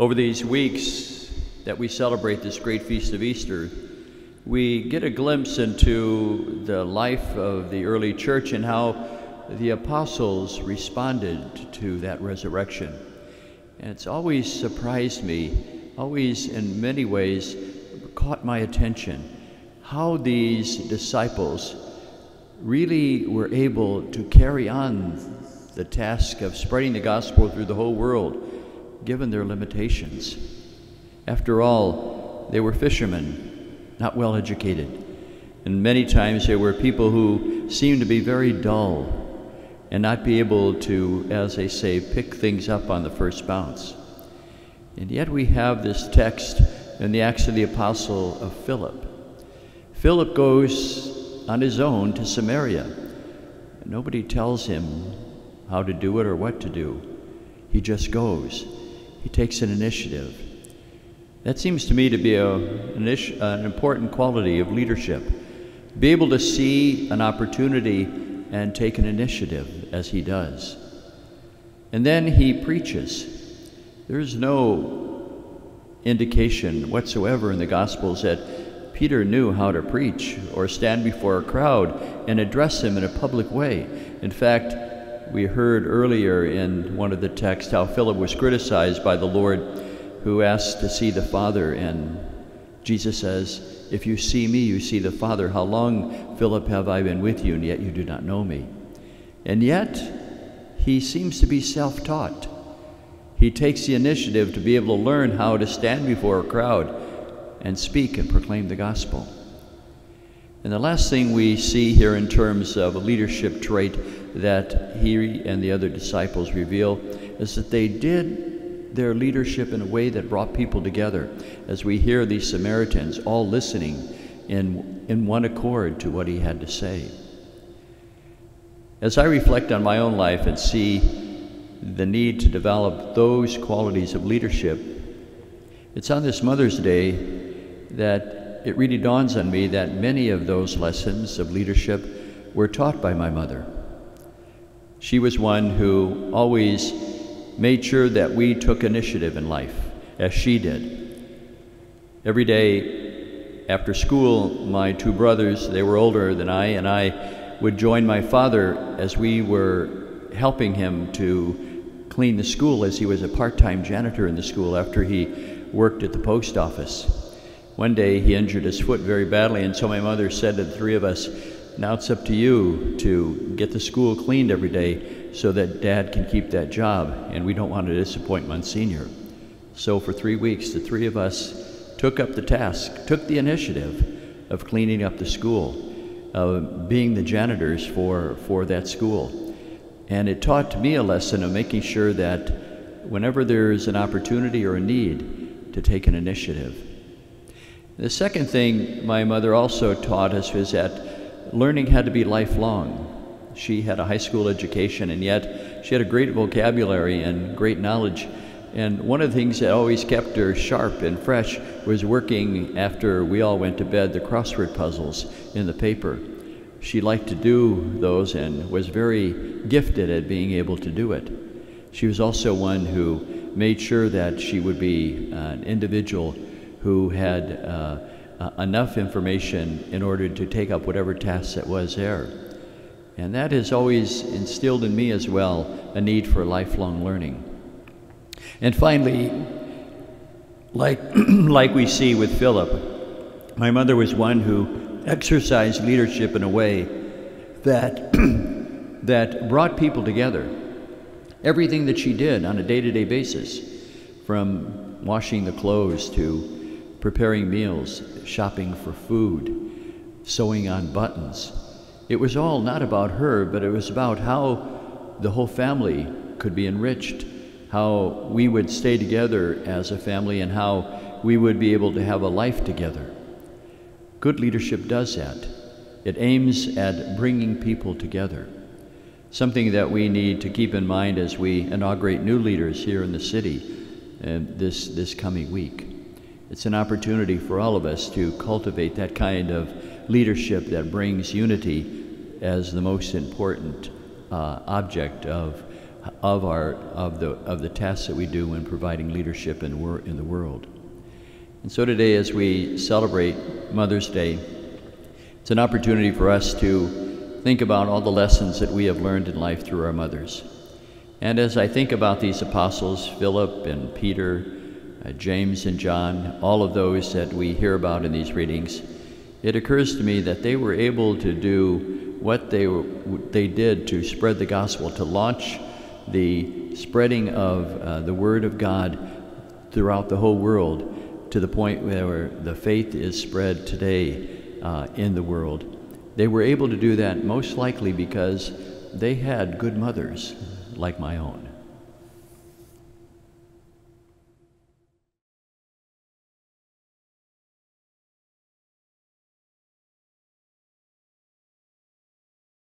Over these weeks that we celebrate this great feast of Easter, we get a glimpse into the life of the early church and how the apostles responded to that resurrection. And it's always surprised me, always in many ways caught my attention, how these disciples really were able to carry on the task of spreading the gospel through the whole world, given their limitations. After all, they were fishermen, not well educated, and many times they were people who seemed to be very dull and not be able to, as they say, pick things up on the first bounce. And yet we have this text in the Acts of the Apostle of Philip. Philip goes on his own to Samaria. Nobody tells him how to do it or what to do. He just goes. He takes an initiative. That seems to me to be an important quality of leadership. Be able to see an opportunity and take an initiative as he does. And then he preaches. There's no indication whatsoever in the Gospels that Peter knew how to preach or stand before a crowd and address him in a public way. In fact, we heard earlier in one of the texts how Philip was criticized by the Lord, who asked to see the Father, and Jesus says, "If you see me, you see the Father. How long, Philip, have I been with you, and yet you do not know me?" And yet, he seems to be self-taught. He takes the initiative to be able to learn how to stand before a crowd and speak and proclaim the gospel. And the last thing we see here in terms of a leadership trait that he and the other disciples reveal is that they did their leadership in a way that brought people together, as we hear these Samaritans all listening in one accord to what he had to say. As I reflect on my own life and see the need to develop those qualities of leadership, it's on this Mother's Day that it really dawns on me that many of those lessons of leadership were taught by my mother. She was one who always made sure that we took initiative in life, as she did. Every day after school, my two brothers, they were older than I, and I would join my father as we were helping him to clean the school, as he was a part-time janitor in the school after he worked at the post office. One day he injured his foot very badly, and so my mother said to the three of us, "Now it's up to you to get the school cleaned every day so that Dad can keep that job, and we don't want to disappoint Monsignor." So for 3 weeks, the three of us took up the task, took the initiative of cleaning up the school, of being the janitors for that school. And it taught me a lesson of making sure that whenever there is an opportunity or a need, to take an initiative. The second thing my mother also taught us was that learning had to be lifelong. She had a high school education, and yet she had a great vocabulary and great knowledge. And one of the things that always kept her sharp and fresh was working, after we all went to bed, the crossword puzzles in the paper. She liked to do those and was very gifted at being able to do it. She was also one who made sure that she would be an individual who had enough information in order to take up whatever task that was there. And that has always instilled in me as well a need for lifelong learning. And finally, like we see with Philip, my mother was one who exercised leadership in a way that, that brought people together. Everything that she did on a day-to-day basis, from washing the clothes to preparing meals, shopping for food, sewing on buttons, it was all not about her, but it was about how the whole family could be enriched, how we would stay together as a family, and how we would be able to have a life together. Good leadership does that. It aims at bringing people together, something that we need to keep in mind as we inaugurate new leaders here in the city this coming week. It's an opportunity for all of us to cultivate that kind of leadership that brings unity as the most important object of of the tasks that we do when providing leadership in the world. And so today, as we celebrate Mother's Day, it's an opportunity for us to think about all the lessons that we have learned in life through our mothers. And as I think about these apostles, Philip and Peter, James and John, all of those that we hear about in these readings, it occurs to me that they were able to do what they did to spread the gospel, to launch the spreading of the Word of God throughout the whole world, to the point where the faith is spread today in the world. They were able to do that most likely because they had good mothers like my own.